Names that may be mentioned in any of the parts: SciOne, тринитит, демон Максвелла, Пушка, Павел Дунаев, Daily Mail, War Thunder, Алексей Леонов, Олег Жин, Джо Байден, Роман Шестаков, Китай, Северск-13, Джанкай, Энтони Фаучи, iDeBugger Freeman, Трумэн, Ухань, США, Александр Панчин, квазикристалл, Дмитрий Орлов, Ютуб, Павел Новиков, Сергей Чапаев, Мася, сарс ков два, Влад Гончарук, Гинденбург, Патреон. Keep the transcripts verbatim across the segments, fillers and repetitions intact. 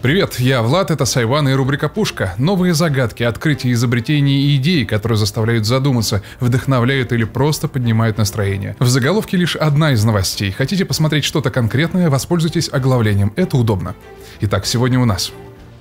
Привет, я Влад, это SciOne и рубрика «Пушка». Новые загадки, открытия, изобретения и идеи, которые заставляют задуматься, вдохновляют или просто поднимают настроение. В заголовке лишь одна из новостей. Хотите посмотреть что-то конкретное? Воспользуйтесь оглавлением, это удобно. Итак, сегодня у нас...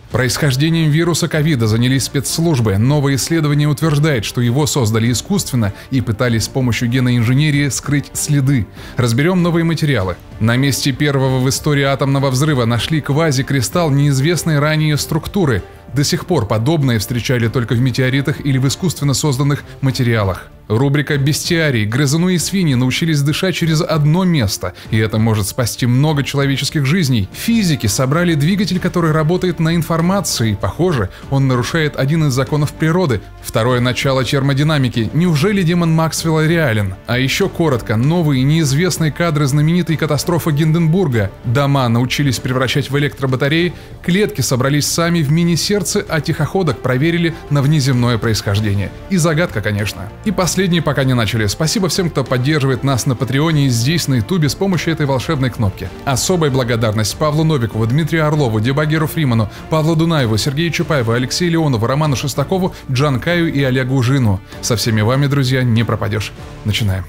Происхождением вируса ковида занялись спецслужбы. Новое исследование утверждает, что его создали искусственно и пытались с помощью генной инженерии скрыть следы. Разберем новые материалы. На месте первого в истории атомного взрыва нашли квазикристалл неизвестной ранее структуры. До сих пор подобное встречали только в метеоритах или в искусственно созданных материалах. Рубрика «Бестиарий». Грызуны и свиньи научились дышать через одно место, и это может спасти много человеческих жизней. Физики собрали двигатель, который работает на информации. Похоже, он нарушает один из законов природы. Второе начало термодинамики. Неужели демон Максвелла реален? А еще коротко, новые неизвестные кадры знаменитой катастрофы Гинденбурга. Дома научились превращать в электробатареи, клетки собрались сами в мини-сердце, а тихоходок проверили на внеземное происхождение. И загадка, конечно. И последняя. Последние пока не начали. Спасибо всем, кто поддерживает нас на Патреоне и здесь, на Ютубе, с помощью этой волшебной кнопки. Особая благодарность Павлу Новикову, Дмитрию Орлову, iDeBugger Freeman, Павлу Дунаеву, Сергею Чапаеву, Алексею Леонову, Роману Шестакову, Джанкаю и Олегу Жину. Со всеми вами, друзья, не пропадешь. Начинаем.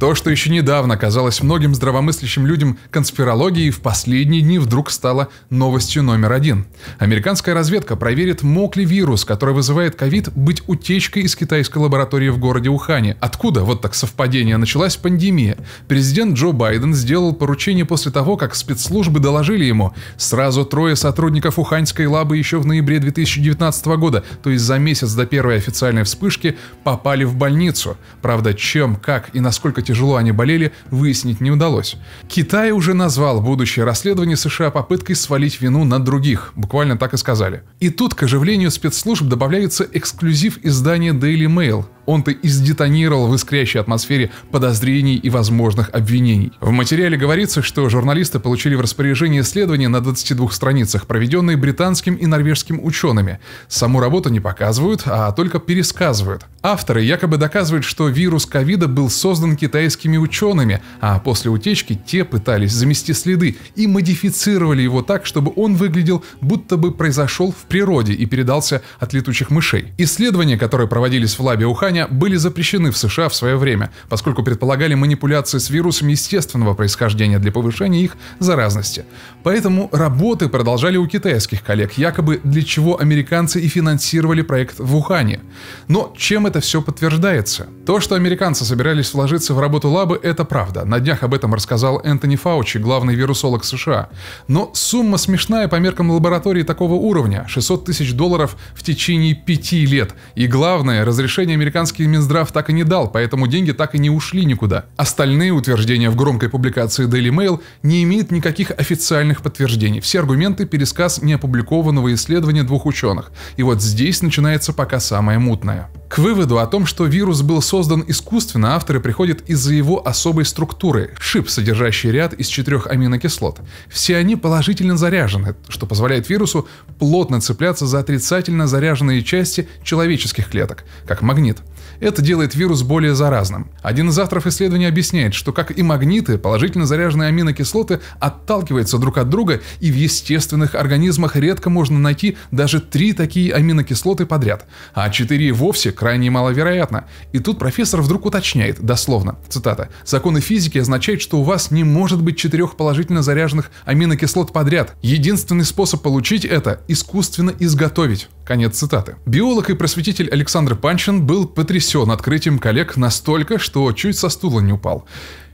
То, что еще недавно казалось многим здравомыслящим людям конспирологией, в последние дни вдруг стало новостью номер один. Американская разведка проверит, мог ли вирус, который вызывает ковид, быть утечкой из китайской лаборатории в городе Ухане. Откуда, вот так совпадение, началась пандемия? Президент Джо Байден сделал поручение после того, как спецслужбы доложили ему. Сразу трое сотрудников уханьской лабы еще в ноябре две тысячи девятнадцатого года, то есть за месяц до первой официальной вспышки, попали в больницу. Правда, чем, как и насколько тяжело Тяжело они болели, выяснить не удалось. Китай уже назвал будущее расследование США попыткой свалить вину на других, буквально так и сказали. И тут к оживлению спецслужб добавляется эксклюзив издания Daily Mail. Он-то и сдетонировал в искрящей атмосфере подозрений и возможных обвинений. В материале говорится, что журналисты получили в распоряжение исследования на двадцати двух страницах, проведенные британским и норвежским учеными. Саму работу не показывают, а только пересказывают. Авторы якобы доказывают, что вирус ковида был создан китайскими учеными, а после утечки те пытались замести следы и модифицировали его так, чтобы он выглядел, будто бы произошел в природе и передался от летучих мышей. Исследования, которые проводились в лабе Ухань, были запрещены в США в свое время, поскольку предполагали манипуляции с вирусами естественного происхождения для повышения их заразности. Поэтому работы продолжали у китайских коллег, якобы для чего американцы и финансировали проект в Ухане. Но чем это все подтверждается? То, что американцы собирались вложиться в работу лабы, это правда. На днях об этом рассказал Энтони Фаучи, главный вирусолог США. Но сумма смешная по меркам лаборатории такого уровня – шестьсот тысяч долларов в течение пяти лет. И главное, разрешение американцев Американский Минздрав так и не дал, поэтому деньги так и не ушли никуда. Остальные утверждения в громкой публикации Daily Mail не имеют никаких официальных подтверждений. Все аргументы – пересказ неопубликованного исследования двух ученых. И вот здесь начинается пока самое мутное. К выводу о том, что вирус был создан искусственно, авторы приходят из-за его особой структуры – шип, содержащий ряд из четырех аминокислот. Все они положительно заряжены, что позволяет вирусу плотно цепляться за отрицательно заряженные части человеческих клеток, как магнит. Это делает вирус более заразным. Один из авторов исследования объясняет, что, как и магниты, положительно заряженные аминокислоты отталкиваются друг от друга, и в естественных организмах редко можно найти даже три такие аминокислоты подряд, а четыре вовсе крайне маловероятно. И тут профессор вдруг уточняет, дословно, цитата, «Законы физики означают, что у вас не может быть четырех положительно заряженных аминокислот подряд. Единственный способ получить это – искусственно изготовить». Конец цитаты. Биолог и просветитель Александр Панчин был потрясен открытием коллег настолько, что чуть со стула не упал.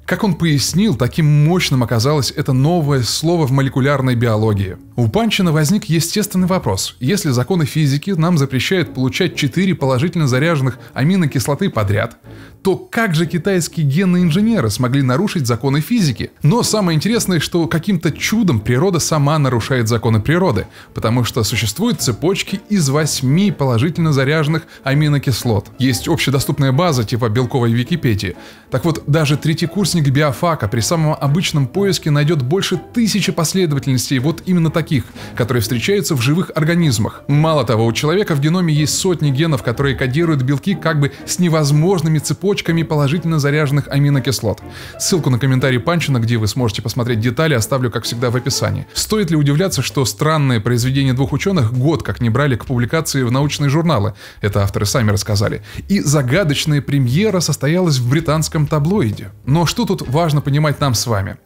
Как он пояснил, таким мощным оказалось это новое слово в молекулярной биологии. У Панчина возник естественный вопрос. Если законы физики нам запрещают получать четыре положительно заряженных аминокислоты подряд, то как же китайские генные инженеры смогли нарушить законы физики? Но самое интересное, что каким-то чудом природа сама нарушает законы природы, потому что существуют цепочки из восьми положительно заряженных аминокислот. Есть общедоступная база типа белковой Википедии. Так вот, даже третий курс Второкурсник биофака при самом обычном поиске найдет больше тысячи последовательностей вот именно таких, которые встречаются в живых организмах. Мало того, у человека в геноме есть сотни генов, которые кодируют белки как бы с невозможными цепочками положительно заряженных аминокислот. Ссылку на комментарий Панчина, где вы сможете посмотреть детали, оставлю, как всегда, в описании. Стоит ли удивляться, что странное произведение двух ученых год как не брали к публикации в научные журналы, это авторы сами рассказали, и загадочная премьера состоялась в британском таблоиде. Но что тут важно понимать нам с вами?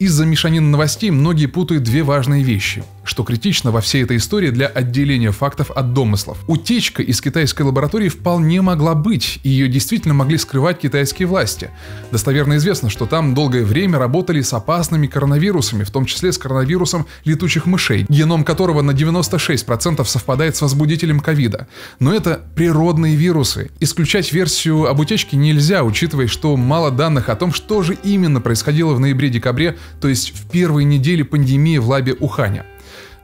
Из-за мешанины новостей многие путают две важные вещи, что критично во всей этой истории для отделения фактов от домыслов. Утечка из китайской лаборатории вполне могла быть, и ее действительно могли скрывать китайские власти. Достоверно известно, что там долгое время работали с опасными коронавирусами, в том числе с коронавирусом летучих мышей, геном которого на девяносто шесть процентов совпадает с возбудителем ковида. Но это природные вирусы. Исключать версию об утечке нельзя, учитывая, что мало данных о том, что же именно происходило в ноябре-декабре, то есть в первые недели пандемии в лабе Уханя.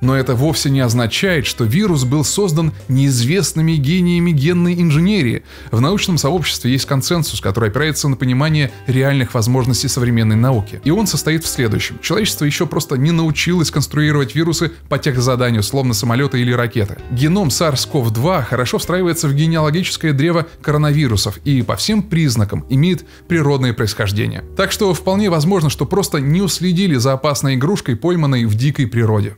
Но это вовсе не означает, что вирус был создан неизвестными гениями генной инженерии. В научном сообществе есть консенсус, который опирается на понимание реальных возможностей современной науки. И он состоит в следующем. Человечество еще просто не научилось конструировать вирусы по техзаданию, словно самолеты или ракеты. Геном сарс ков два хорошо встраивается в генеалогическое древо коронавирусов и по всем признакам имеет природное происхождение. Так что вполне возможно, что просто не уследили за опасной игрушкой, пойманной в дикой природе.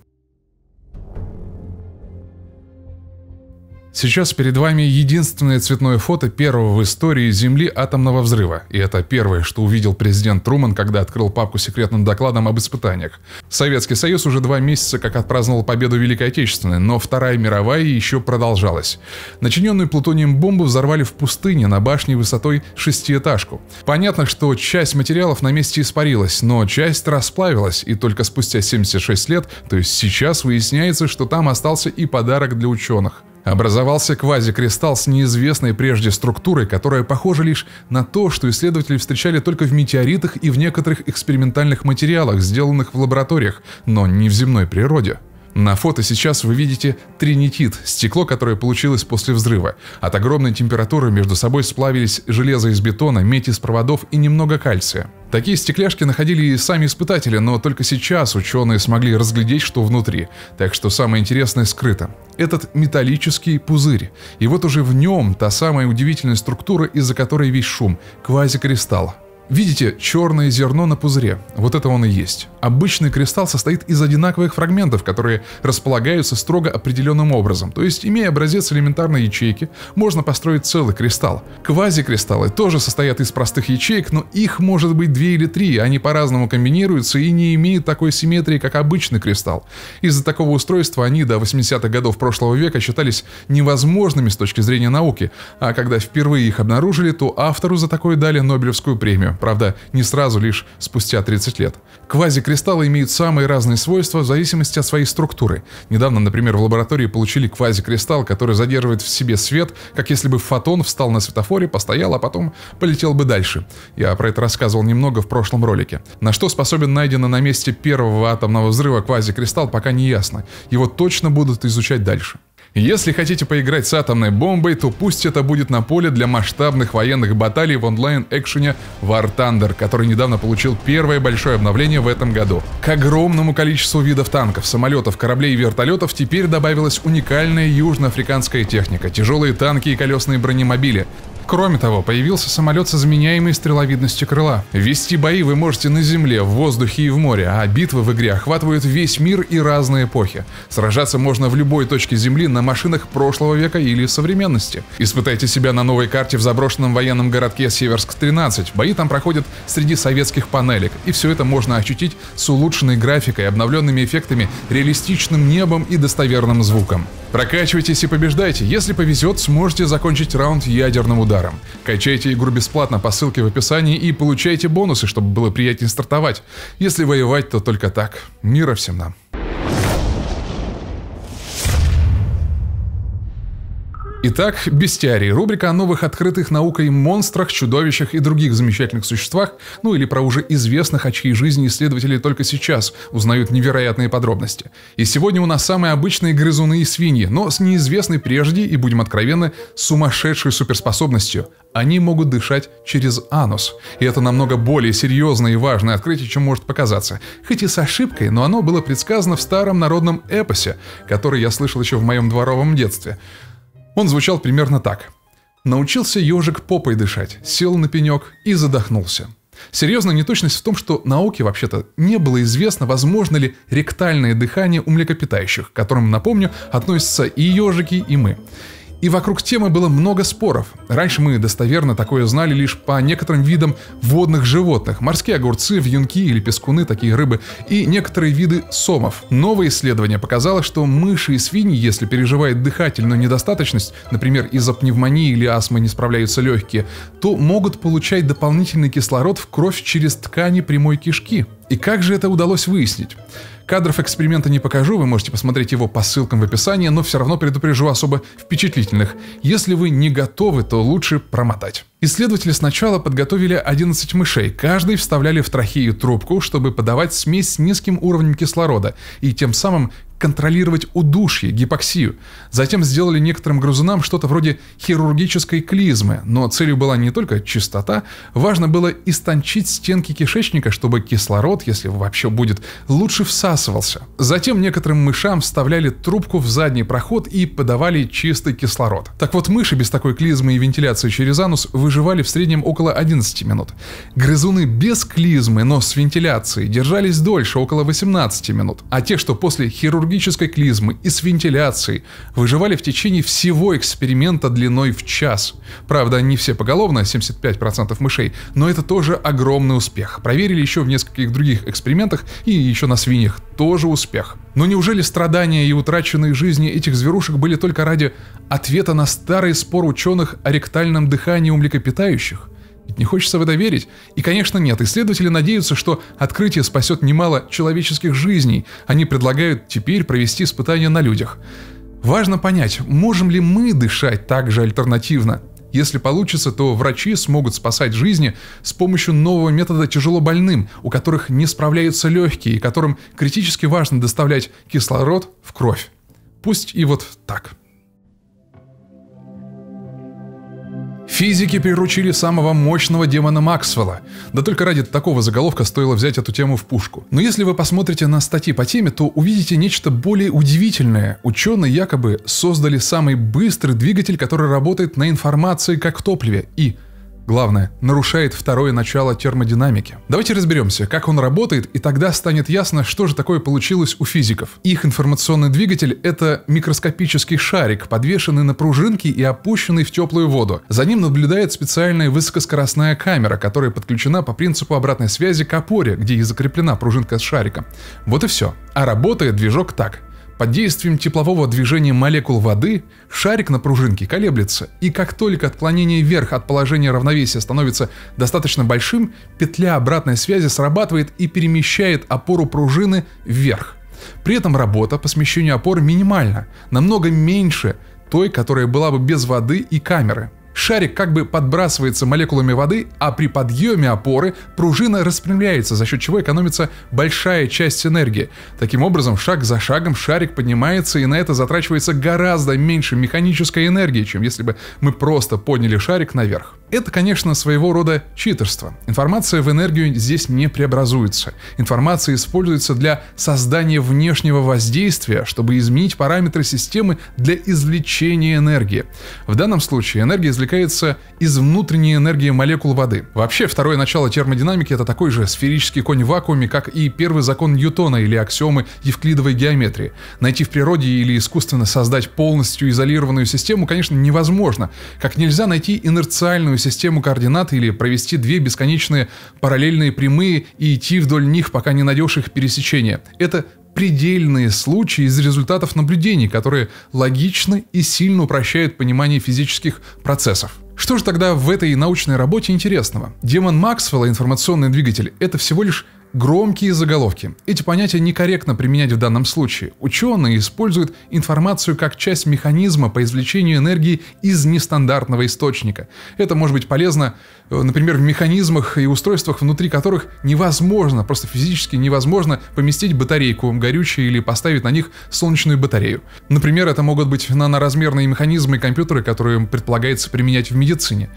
Сейчас перед вами единственное цветное фото первого в истории Земли атомного взрыва. И это первое, что увидел президент Трумэн, когда открыл папку с секретным докладом об испытаниях. Советский Союз уже два месяца как отпраздновал победу Великой Отечественной, но Вторая мировая еще продолжалась. Начиненную плутонием бомбу взорвали в пустыне на башне высотой шестиэтажку. Понятно, что часть материалов на месте испарилась, но часть расплавилась, и только спустя семьдесят шесть лет, то есть сейчас, выясняется, что там остался и подарок для ученых. Образовался квазикристалл с неизвестной прежде структурой, которая похожа лишь на то, что исследователи встречали только в метеоритах и в некоторых экспериментальных материалах, сделанных в лабораториях, но не в земной природе. На фото сейчас вы видите тринитит, стекло, которое получилось после взрыва. От огромной температуры между собой сплавились железо из бетона, медь из проводов и немного кальция. Такие стекляшки находили и сами испытатели, но только сейчас ученые смогли разглядеть, что внутри. Так что самое интересное скрыто. Этот металлический пузырь. И вот уже в нем та самая удивительная структура, из-за которой весь шум – квазикристалл. Видите, черное зерно на пузыре, вот это он и есть. Обычный кристалл состоит из одинаковых фрагментов, которые располагаются строго определенным образом, то есть, имея образец элементарной ячейки, можно построить целый кристалл. Квазикристаллы тоже состоят из простых ячеек, но их может быть две или три, они по-разному комбинируются и не имеют такой симметрии, как обычный кристалл. Из-за такого устройства они до восьмидесятых годов прошлого века считались невозможными с точки зрения науки, а когда впервые их обнаружили, то автору за такое дали Нобелевскую премию. Правда, не сразу, лишь спустя тридцать лет. Квазикристаллы имеют самые разные свойства в зависимости от своей структуры. Недавно, например, в лаборатории получили квазикристалл, который задерживает в себе свет, как если бы фотон встал на светофоре, постоял, а потом полетел бы дальше. Я про это рассказывал немного в прошлом ролике. На что способен найденный на месте первого атомного взрыва квазикристалл, пока не ясно. Его точно будут изучать дальше. Если хотите поиграть с атомной бомбой, то пусть это будет на поле для масштабных военных баталий в онлайн-экшене War Thunder, который недавно получил первое большое обновление в этом году. К огромному количеству видов танков, самолетов, кораблей и вертолетов теперь добавилась уникальная южноафриканская техника, тяжелые танки и колесные бронемобили. Кроме того, появился самолет со заменяемой стреловидностью крыла. Вести бои вы можете на земле, в воздухе и в море, а битвы в игре охватывают весь мир и разные эпохи. Сражаться можно в любой точке Земли на машинах прошлого века или современности. Испытайте себя на новой карте в заброшенном военном городке Северск тринадцать. Бои там проходят среди советских панелек, и все это можно ощутить с улучшенной графикой, обновленными эффектами, реалистичным небом и достоверным звуком. Прокачивайтесь и побеждайте. Если повезет, сможете закончить раунд ядерным ударом. Качайте игру бесплатно по ссылке в описании и получайте бонусы, чтобы было приятнее стартовать. Если воевать, то только так. Мира всем нам. Итак, бестиарий. Рубрика о новых открытых наукой монстрах, чудовищах и других замечательных существах, ну или про уже известных, о чьей жизни исследователи только сейчас узнают невероятные подробности. И сегодня у нас самые обычные грызуны и свиньи, но с неизвестной прежде и, будем откровенны, сумасшедшей суперспособностью. Они могут дышать через анус. И это намного более серьезное и важное открытие, чем может показаться. Хоть и с ошибкой, но оно было предсказано в старом народном эпосе, который я слышал еще в моем дворовом детстве. Он звучал примерно так. Научился ежик попой дышать, сел на пенек и задохнулся. Серьезно, неточность в том, что науке вообще-то не было известно, возможно ли ректальное дыхание у млекопитающих, к которым, напомню, относятся и ежики, и мы. И вокруг темы было много споров. Раньше мы достоверно такое знали лишь по некоторым видам водных животных. Морские огурцы, вьюнки или пескуны, такие рыбы, и некоторые виды сомов. Новое исследование показало, что мыши и свиньи, если переживают дыхательную недостаточность, например, из-за пневмонии или астмы не справляются легкие, то могут получать дополнительный кислород в кровь через ткани прямой кишки. И как же это удалось выяснить? Кадров эксперимента не покажу, вы можете посмотреть его по ссылкам в описании, но все равно предупрежу особо впечатлительных. Если вы не готовы, то лучше промотать. Исследователи сначала подготовили одиннадцать мышей, каждый вставляли в трахею трубку, чтобы подавать смесь с низким уровнем кислорода и тем самым контролировать удушье, гипоксию. Затем сделали некоторым грызунам что-то вроде хирургической клизмы, но целью была не только чистота, важно было истончить стенки кишечника, чтобы кислород, если вообще будет, лучше всасывался. Затем некоторым мышам вставляли трубку в задний проход и подавали чистый кислород. Так вот, мыши без такой клизмы и вентиляции через анус выживали в среднем около одиннадцати минут. Грызуны без клизмы, но с вентиляцией, держались дольше, около восемнадцати минут, а те, что после хирургии клизмы и с вентиляцией, выживали в течение всего эксперимента длиной в час. Правда, не все поголовно, семьдесят пять процентов мышей, но это тоже огромный успех. Проверили еще в нескольких других экспериментах и еще на свиньях. Тоже успех. Но неужели страдания и утраченные жизни этих зверушек были только ради ответа на старый спор ученых о ректальном дыхании у млекопитающих? Ведь не хочется в это верить. И, конечно, нет. Исследователи надеются, что открытие спасет немало человеческих жизней. Они предлагают теперь провести испытания на людях. Важно понять, можем ли мы дышать так же альтернативно. Если получится, то врачи смогут спасать жизни с помощью нового метода тяжело больным, у которых не справляются легкие, и которым критически важно доставлять кислород в кровь. Пусть и вот так. Физики приручили самого мощного демона Максвелла. Да только ради такого заголовка стоило взять эту тему в Пушку. Но если вы посмотрите на статьи по теме, то увидите нечто более удивительное. Ученые якобы создали самый быстрый двигатель, который работает на информации как в топливе и, главное, нарушает второе начало термодинамики. Давайте разберемся, как он работает, и тогда станет ясно, что же такое получилось у физиков. Их информационный двигатель — это микроскопический шарик, подвешенный на пружинке и опущенный в теплую воду. За ним наблюдает специальная высокоскоростная камера, которая подключена по принципу обратной связи к опоре, где и закреплена пружинка с шариком. Вот и все. А работает движок так. Под действием теплового движения молекул воды шарик на пружинке колеблется, и как только отклонение вверх от положения равновесия становится достаточно большим, петля обратной связи срабатывает и перемещает опору пружины вверх. При этом работа по смещению опор минимальна, намного меньше той, которая была бы без воды и камеры. Шарик как бы подбрасывается молекулами воды, а при подъеме опоры пружина распрямляется, за счет чего экономится большая часть энергии. Таким образом, шаг за шагом шарик поднимается, и на это затрачивается гораздо меньше механической энергии, чем если бы мы просто подняли шарик наверх. Это, конечно, своего рода читерство. Информация в энергию здесь не преобразуется. Информация используется для создания внешнего воздействия, чтобы изменить параметры системы для извлечения энергии. В данном случае энергия извлекается из внутренней энергии молекул воды. Вообще, второе начало термодинамики — это такой же сферический конь в вакууме, как и первый закон Ньютона или аксиомы евклидовой геометрии. Найти в природе или искусственно создать полностью изолированную систему, конечно, невозможно. Как нельзя найти инерциальную систему координат или провести две бесконечные параллельные прямые и идти вдоль них, пока не найдешь их пересечения. Это предельные случаи из результатов наблюдений, которые логично и сильно упрощают понимание физических процессов. Что же тогда в этой научной работе интересного? Демон Максвелла, информационный двигатель, это всего лишь Громкие заголовки. Эти понятия некорректно применять в данном случае. Ученые используют информацию как часть механизма по извлечению энергии из нестандартного источника. Это может быть полезно, например, в механизмах и устройствах, внутри которых невозможно, просто физически невозможно поместить батарейку, горючее или поставить на них солнечную батарею. Например, это могут быть наноразмерные механизмы и компьютеры, которые предполагается применять в медицине.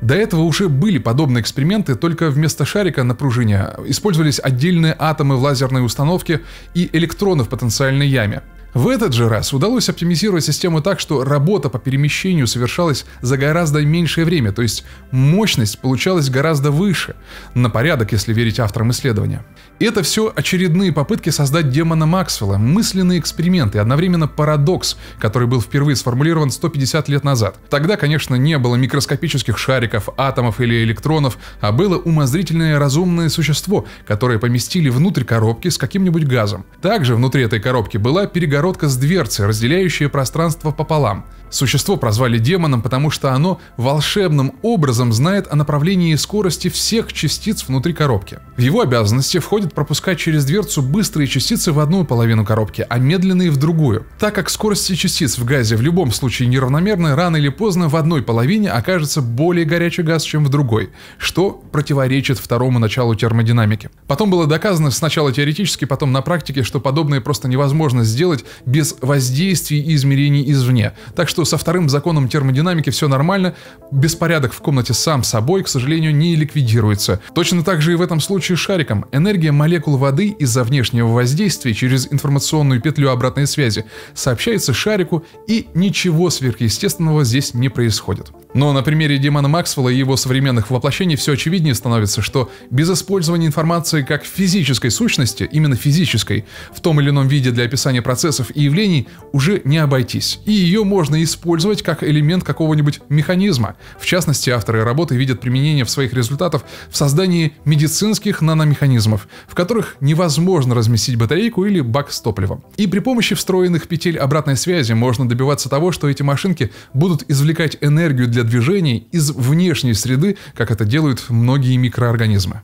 До этого уже были подобные эксперименты, только вместо шарика на пружине использовались отдельные атомы в лазерной установке и электроны в потенциальной яме. В этот же раз удалось оптимизировать систему так, что работа по перемещению совершалась за гораздо меньшее время, то есть мощность получалась гораздо выше, на порядок, если верить авторам исследования. Это все очередные попытки создать демона Максвелла, мысленные эксперименты и одновременно парадокс, который был впервые сформулирован сто пятьдесят лет назад. Тогда, конечно, не было микроскопических шариков, атомов или электронов, а было умозрительное разумное существо, которое поместили внутрь коробки с каким-нибудь газом. Также внутри этой коробки была перегородка с дверцей, разделяющая пространство пополам. Существо прозвали демоном, потому что оно волшебным образом знает о направлении и скорости всех частиц внутри коробки. В его обязанности входит пропускать через дверцу быстрые частицы в одну половину коробки, а медленные в другую. Так как скорости частиц в газе в любом случае неравномерны, рано или поздно в одной половине окажется более горячий газ, чем в другой, что противоречит второму началу термодинамики. Потом было доказано сначала теоретически, потом на практике, что подобное просто невозможно сделать без воздействий и измерений извне. Так что со вторым законом термодинамики все нормально, беспорядок в комнате сам собой, к сожалению, не ликвидируется. Точно так же и в этом случае с шариком. Энергия молекул воды из-за внешнего воздействия через информационную петлю обратной связи сообщается шарику, и ничего сверхъестественного здесь не происходит. Но на примере демона Максвелла и его современных воплощений все очевиднее становится, что без использования информации как физической сущности, именно физической, в том или ином виде для описания процессов и явлений уже не обойтись. И ее можно использовать как элемент какого-нибудь механизма. В частности, авторы работы видят применение в своих результатах в создании медицинских наномеханизмов, в которых невозможно разместить батарейку или бак с топливом. И при помощи встроенных петель обратной связи можно добиваться того, что эти машинки будут извлекать энергию для движений из внешней среды, как это делают многие микроорганизмы.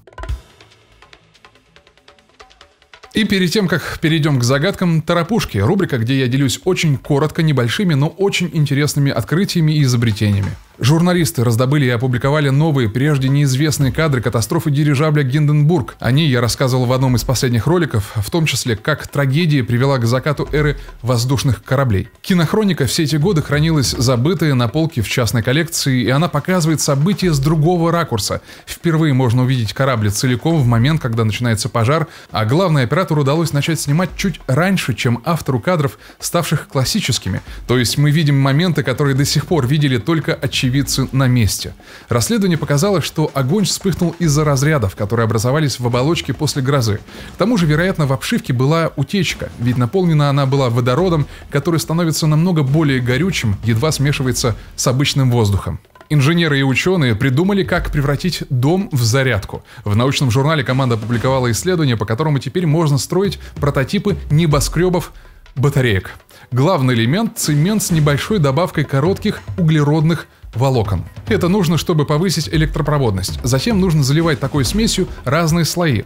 И перед тем, как перейдем к загадкам, «Торопушки» — рубрика, где я делюсь очень коротко небольшими, но очень интересными открытиями и изобретениями. Журналисты раздобыли и опубликовали новые, прежде неизвестные кадры катастрофы дирижабля «Гинденбург». О ней я рассказывал в одном из последних роликов, в том числе, как трагедия привела к закату эры воздушных кораблей. Кинохроника все эти годы хранилась забытая на полке в частной коллекции, и она показывает события с другого ракурса. Впервые можно увидеть корабли целиком в момент, когда начинается пожар, а главное, оператору удалось начать снимать чуть раньше, чем автору кадров, ставших классическими. То есть мы видим моменты, которые до сих пор видели только очевидно на месте. Расследование показало, что огонь вспыхнул из-за разрядов, которые образовались в оболочке после грозы. К тому же, вероятно, в обшивке была утечка, ведь наполнена она была водородом, который становится намного более горючим, едва смешивается с обычным воздухом. Инженеры и ученые придумали, как превратить дом в зарядку. В научном журнале команда опубликовала исследование, по которому теперь можно строить прототипы небоскребов батареек. Главный элемент — цемент с небольшой добавкой коротких углеродных волокон. Это нужно, чтобы повысить электропроводность. Затем нужно заливать такой смесью разные слои.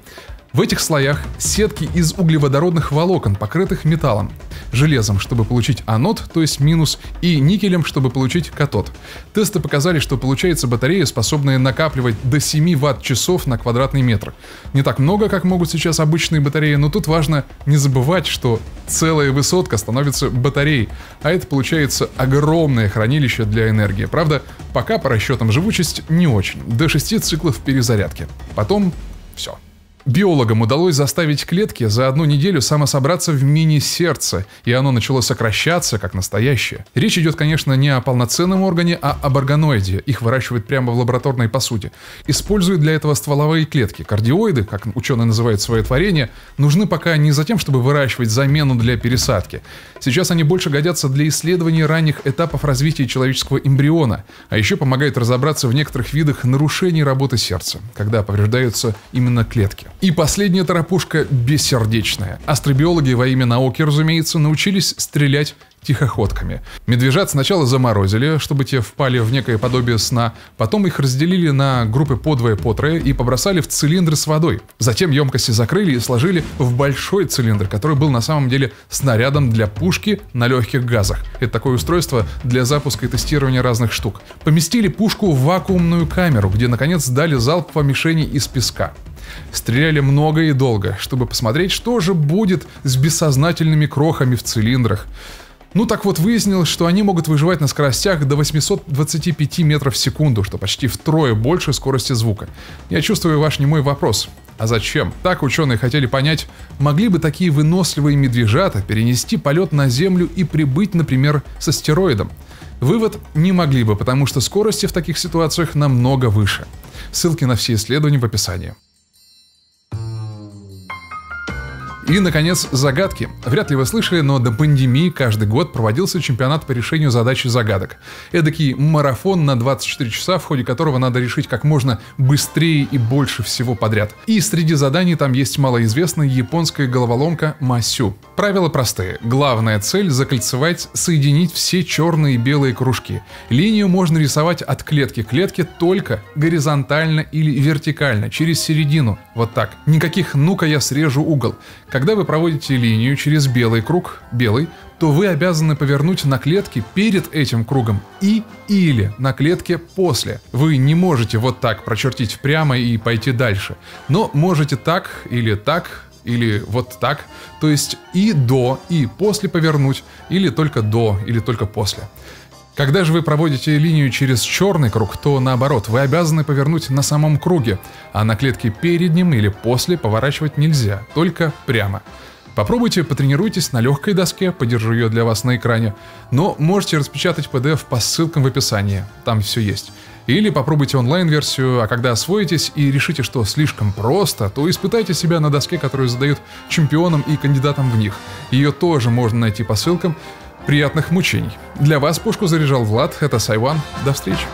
В этих слоях сетки из углеводородных волокон, покрытых металлом, железом, чтобы получить анод, то есть минус, и никелем, чтобы получить катод. Тесты показали, что получается батарея, способная накапливать до семи ватт-часов на квадратный метр. Не так много, как могут сейчас обычные батареи, но тут важно не забывать, что целая высотка становится батареей, а это получается огромное хранилище для энергии. Правда, пока по расчетам живучесть не очень, до шести циклов перезарядки. Потом все. Биологам удалось заставить клетки за одну неделю самособраться в мини-сердце, и оно начало сокращаться, как настоящее. Речь идет, конечно, не о полноценном органе, а об органоиде. Их выращивают прямо в лабораторной посуде. Используют для этого стволовые клетки. Кардиоиды, как ученые называют свое творение, нужны пока не за тем, чтобы выращивать замену для пересадки. Сейчас они больше годятся для исследований ранних этапов развития человеческого эмбриона, а еще помогают разобраться в некоторых видах нарушений работы сердца, когда повреждаются именно клетки. И последняя торопушка бессердечная. Астробиологи во имя науки, разумеется, научились стрелять тихоходками. Медвежат сначала заморозили, чтобы те впали в некое подобие сна, потом их разделили на группы по двое, по трое и побросали в цилиндры с водой. Затем емкости закрыли и сложили в большой цилиндр, который был на самом деле снарядом для пушки на легких газах. Это такое устройство для запуска и тестирования разных штук. Поместили пушку в вакуумную камеру, где наконец дали залп по мишени из песка. Стреляли много и долго, чтобы посмотреть, что же будет с бессознательными крохами в цилиндрах. Ну так вот, выяснилось, что они могут выживать на скоростях до восьмисот двадцати пяти метров в секунду, что почти втрое больше скорости звука. Я чувствую ваш немой вопрос. А зачем? Так ученые хотели понять, могли бы такие выносливые медвежата перенести полет на Землю и прибыть, например, с астероидом. Вывод: не могли бы, потому что скорости в таких ситуациях намного выше. Ссылки на все исследования в описании. И, наконец, загадки. Вряд ли вы слышали, но до пандемии каждый год проводился чемпионат по решению задачи загадок. Эдакий марафон на двадцать четыре часа, в ходе которого надо решить как можно быстрее и больше всего подряд. И среди заданий там есть малоизвестная японская головоломка «Масю». Правила простые. Главная цель – закольцевать, соединить все черные и белые кружки. Линию можно рисовать от клетки к клетке только горизонтально или вертикально, через середину. Вот так. Никаких «ну-ка я срежу угол». Когда вы проводите линию через белый круг, белый, то вы обязаны повернуть на клетке перед этим кругом и или на клетке после. Вы не можете вот так прочертить прямо и пойти дальше, но можете так или так, или вот так, то есть и до, и после повернуть, или только до, или только после. Когда же вы проводите линию через черный круг, то наоборот, вы обязаны повернуть на самом круге, а на клетке перед ним или после поворачивать нельзя, только прямо. Попробуйте, потренируйтесь на легкой доске, подержу ее для вас на экране, но можете распечатать пи ди эф по ссылкам в описании, там все есть. Или попробуйте онлайн-версию, а когда освоитесь и решите, что слишком просто, то испытайте себя на доске, которую задают чемпионам и кандидатам в них. Ее тоже можно найти по ссылкам. Приятных мучений. Для вас пушку заряжал Влад, это SciOne, до встречи.